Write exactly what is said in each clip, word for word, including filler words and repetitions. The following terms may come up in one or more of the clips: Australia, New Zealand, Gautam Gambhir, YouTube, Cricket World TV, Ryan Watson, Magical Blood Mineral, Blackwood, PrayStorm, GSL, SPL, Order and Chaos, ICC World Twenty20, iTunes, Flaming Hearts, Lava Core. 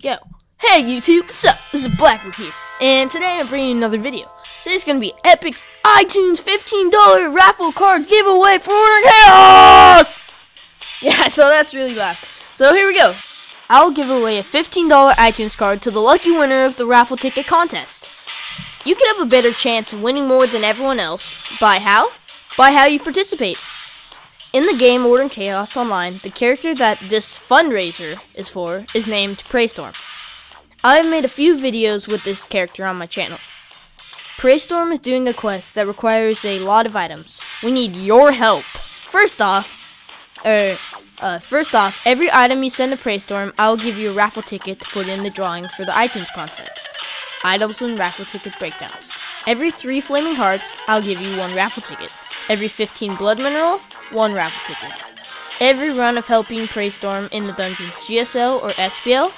go. Hey YouTube, what's up? This is Blackwood here, and today I'm bringing you another video. Today's gonna be epic iTunes fifteen dollar raffle card giveaway for Order and Chaos! Yeah, so that's really loud. So here we go. I'll give away a fifteen dollar iTunes card to the lucky winner of the raffle ticket contest. You could have a better chance of winning more than everyone else. By how? By how you participate. In the game Order and Chaos Online, the character that this fundraiser is for is named PrayStorm. I've made a few videos with this character on my channel. PrayStorm is doing a quest that requires a lot of items. We need your help. First off, er, uh, first off, every item you send to PrayStorm, I'll give you a raffle ticket to put in the drawing for the iTunes contest. Items and raffle ticket breakdowns. Every three Flaming Hearts, I'll give you one raffle ticket. Every fifteen Blood Mineral, one raffle ticket. Every run of helping PrayStorm in the dungeons G S L or S P L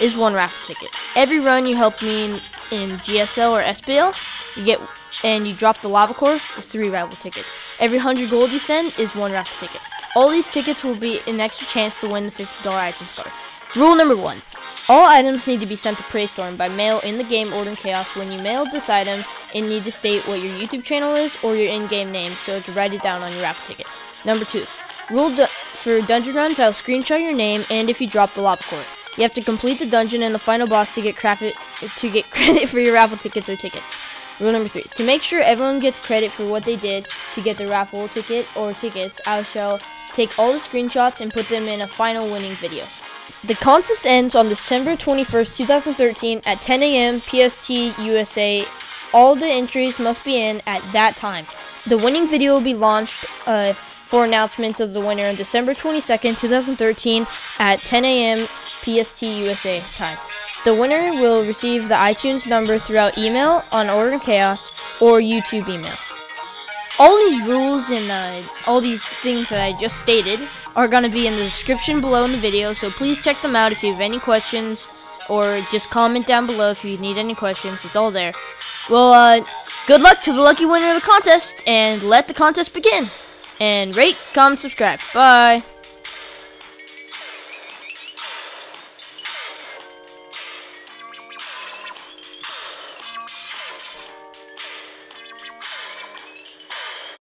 is one raffle ticket. Every run you help me in, in G S L or S P L, you get and you drop the Lava Core is three raffle tickets. Every hundred gold you send is one raffle ticket. All these tickets will be an extra chance to win the fifty dollar iTunes card. Rule number one. All items need to be sent to PrayStorm by mail in the game Order and Chaos. When you mail this item, you need to state what your YouTube channel is or your in-game name so you can write it down on your raffle ticket. Number two, rule du for dungeon runs, I'll screenshot your name and if you drop the Lava Core. You have to complete the dungeon and the final boss to get, to get credit for your raffle tickets or tickets. Rule number three, to make sure everyone gets credit for what they did to get the raffle ticket or tickets, I shall take all the screenshots and put them in a final winning video. The contest ends on December twenty-first, two thousand thirteen at ten A M P S T U S A. All the entries must be in at that time. The winning video will be launched uh, for announcements of the winner on December twenty-second, two thousand thirteen at ten A M P S T U S A time. The winner will receive the iTunes number throughout email on Order and Chaos or YouTube email. All these rules and uh, all these things that I just stated are going to be in the description below in the video, so please check them out if you have any questions, or just comment down below if you need any questions. It's all there. Well, uh, good luck to the lucky winner of the contest, and let the contest begin! And rate, comment, subscribe. Bye!